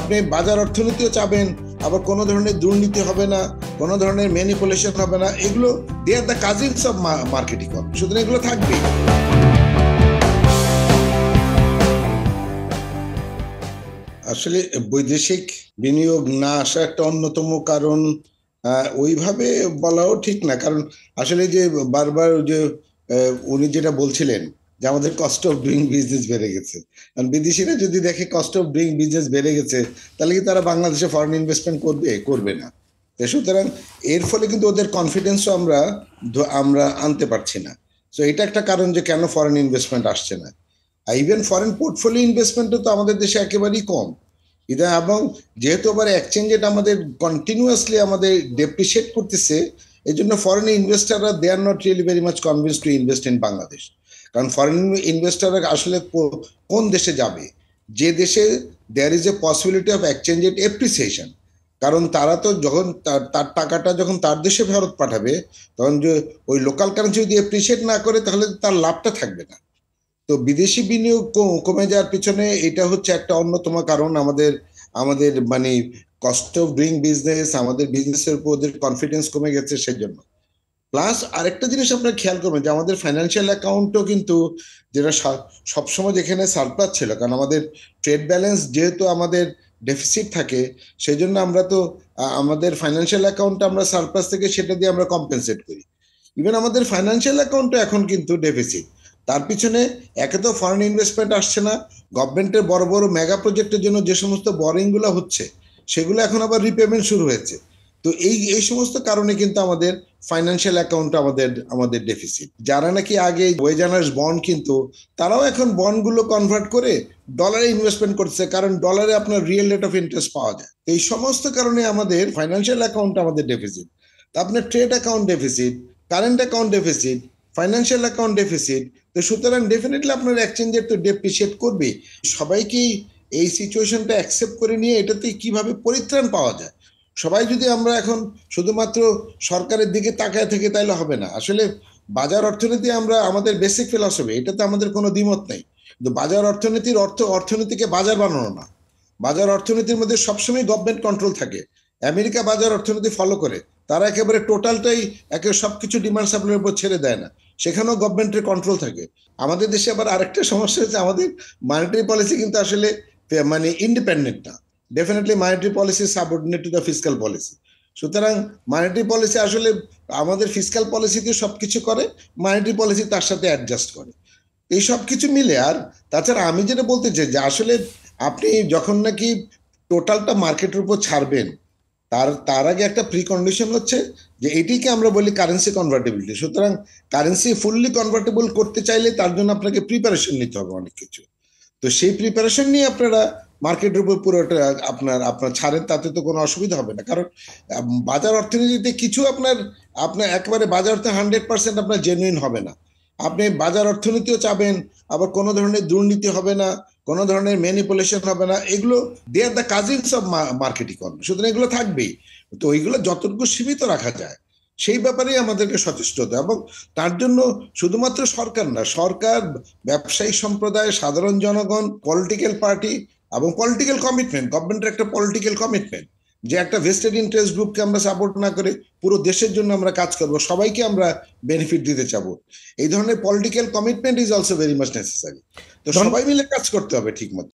আপনি বাজার অর্থনীতিও চাবেন, আবার কোনো ধরনের দুর্নীতি হবে না, কোনো ধরনের ম্যানিপুলেশন হবে না। এগুলো they are the cousins of marketing, সুতরাং এগুলো থাকবে। আসলে বৈদেশিক বিনিয়োগ না আসা একটা অন্যতম কারণ, ওইভাবে বলাও ঠিক না, কারণ আসলে যে বারবার যে উনি যেটা বলছিলেন যে আমাদের কস্ট অফ ডুইং বিজনেস বেড়ে গেছে, কারণ বিদেশিরা যদি দেখে কস্ট অফ ডুইং বিজনেস বেড়ে গেছে তাহলে কি তারা বাংলাদেশে ফরেন ইনভেস্টমেন্ট করবে? করবে না। সুতরাং এর ফলে কিন্তু ওদের কনফিডেন্সও আমরা আনতে পারছি না। সো এটা একটা কারণ যে কেন ফরেন ইনভেস্টমেন্ট আসছে না। ইভেন ফরেন পোর্টফোলিও ইনভেস্টমেন্টও তো আমাদের দেশে একেবারেই কম ইদা, এবং যেহেতু আবার এক্সচেঞ্জ রেট আমাদের কন্টিনিউয়াসলি আমাদের ডেপ্রিসিয়েট করতেছে, এই জন্য ফরেন ইনভেস্টাররা they are not really very much convince to invest in Bangladesh. কারণ ফরেন ইনভেস্টাররা আসলে কোন দেশে যাবে? যে দেশে there is a possibility of exchange rate appreciation. কারণ তারা তো যখন তার টাকাটা যখন তার দেশে ফেরত পাঠাবে, তখন যে ওই লোকাল কারেন্সি যদি এপ্রিসিয়েট না করে তাহলে তার লাভটা থাকবে না। তো বিদেশি বিনিয়োগ কমে যাওয়ার পিছনে এটা হচ্ছে একটা অন্যতম কারণ। আমাদের মানে কস্ট অফ ডুইং বিজনেস, আমাদের বিজনেসের উপর ওদের কনফিডেন্স কমে গেছে সেজন্য। প্লাস আরেকটা জিনিস আপনারা খেয়াল করবেন যে আমাদের ফাইন্যান্সিয়াল অ্যাকাউন্টও কিন্তু যেটা সবসময় যেখানে সারপ্লাস ছিল, কারণ আমাদের ট্রেড ব্যালেন্স যেহেতু আমাদের ডেফিসিট থাকে সেই জন্য আমরা তো আমাদের ফাইন্যান্সিয়াল অ্যাকাউন্টটা আমরা সারপ্লাস থেকে সেটা দিয়ে আমরা কম্পেনসেট করি। ইভেন আমাদের ফাইন্যান্সিয়াল অ্যাকাউন্টও এখন কিন্তু ডেফিসিট। তার পিছনে একে তো ফরেন ইনভেস্টমেন্ট আসছে না, গভর্নমেন্টের বড় বড় মেগা প্রজেক্টের জন্য যে সমস্ত বরিংগুলো হচ্ছে সেগুলো এখন আবার রিপেমেন্ট শুরু হয়েছে। তো এই সমস্ত কারণে কিন্তু আমাদের ফাইন্যান্সিয়াল অ্যাকাউন্ট আমাদের ডেফিসিট। যারা নাকি আগে ওয়েজ আর্নার্স বন্ড কিন্তু তারাও এখন বন্ডগুলো কনভার্ট করে ডলারে ইনভেস্টমেন্ট করছে, কারণ ডলারে আপনার রিয়েল রেট অফ ইন্টারেস্ট পাওয়া যায়। এই সমস্ত কারণে আমাদের ফাইন্যান্সিয়াল অ্যাকাউন্ট আমাদের ডেফিসিট। তা আপনার trade account deficit, current account deficit, financial account deficit. তো সুতরাং ডেফিনেটলি আপনার এক্সচেঞ্জ রেট তো ডেপ্রিসিয়েট করবে। সবাইকেই এই সিচুয়েশনটা অ্যাকসেপ্ট করে নিয়ে এটাতে কিভাবে পরিত্রাণ পাওয়া যায়, সবাই যদি আমরা এখন শুধুমাত্র সরকারের দিকে তাকায় থেকে তাইলে হবে না। আসলে বাজার অর্থনীতি আমাদের বেসিক ফিলসফি, এটাতে আমাদের কোনো দ্বিমত নেই। কিন্তু বাজার অর্থনীতির অর্থনীতিকে বাজার বানানো না। বাজার অর্থনীতির মধ্যে সবসময় গভর্নমেন্ট কন্ট্রোল থাকে। আমেরিকা বাজার অর্থনীতি ফলো করে, তারা একেবারে টোটালটাই একে সব কিছু ডিমান্ড সাপ্লাইয়ের উপর ছেড়ে দেয় না, সেখানেও গভর্নমেন্টের কন্ট্রোল থাকে। আমাদের দেশে আবার আরেকটা সমস্যা হচ্ছে আমাদের মানিটারি পলিসি কিন্তু আসলে মানে ইন্ডিপেন্ডেন্ট না। Definitely monetary policy subordinate to the fiscal policy. সুতরাং মানিটারি পলিসি আসলে আমাদের ফিসক্যাল পলিসিতে সব কিছু করে, মানিটারি পলিসি তার সাথে অ্যাডজাস্ট করে। এই সব কিছু মিলে আর তাছাড়া আমি যেটা বলতে চাই যে আসলে আপনি যখন নাকি টোটালটা মার্কেটের উপর ছাড়বেন তার আগে একটা প্রিকন্ডিশন হচ্ছে যে এটিকে আমরা বলি কারেন্সি কনভার্টেবিলিটি। সুতরাং কারেন্সি ফুললি কনভার্টেবল করতে চাইলে তার জন্য আপনাকে প্রিপারেশন নিতে হবে অনেক কিছু। তো সেই প্রিপারেশন নিয়ে আপনারা মার্কেটের উপর পুরোটা আপনার ছাড়েন, তাতে তো কোনো অসুবিধা হবে না। কারণ বাজার অর্থনীতিতে কিছু আপনার একেবারে বাজার তো 100% আপনার জেনুইন হবে না। আপনি বাজার অর্থনীতিও চাবেন, আবার কোনো ধরনের দুর্নীতি হবে না, কোনো ধরনের ম্যানিপুলেশন হবে না। এগুলো they are the cousins of marketing, সুতরাং এগুলো থাকবেই। তো ওইগুলো যতটুকু সীমিত রাখা যায় সেই ব্যাপারেই আমাদেরকে সচেষ্ট হতে। এবং তার জন্য শুধুমাত্র সরকার না, সরকার, ব্যবসায়ী সম্প্রদায়, সাধারণ জনগণ, পলিটিক্যাল পার্টি এবং পলিটিক্যাল কমিটমেন্ট, গভর্নমেন্টের একটা পলিটিক্যাল কমিটমেন্ট যে একটা ভেস্টেড ইন্টারেস্ট গ্রুপকে আমরা সাপোর্ট না করে পুরো দেশের জন্য আমরা কাজ করব, সবাইকে আমরা বেনিফিট দিতে চাবো। এই ধরনের political commitment is also very much necessary. তো সবাই মিলে কাজ করতে হবে ঠিক মতো।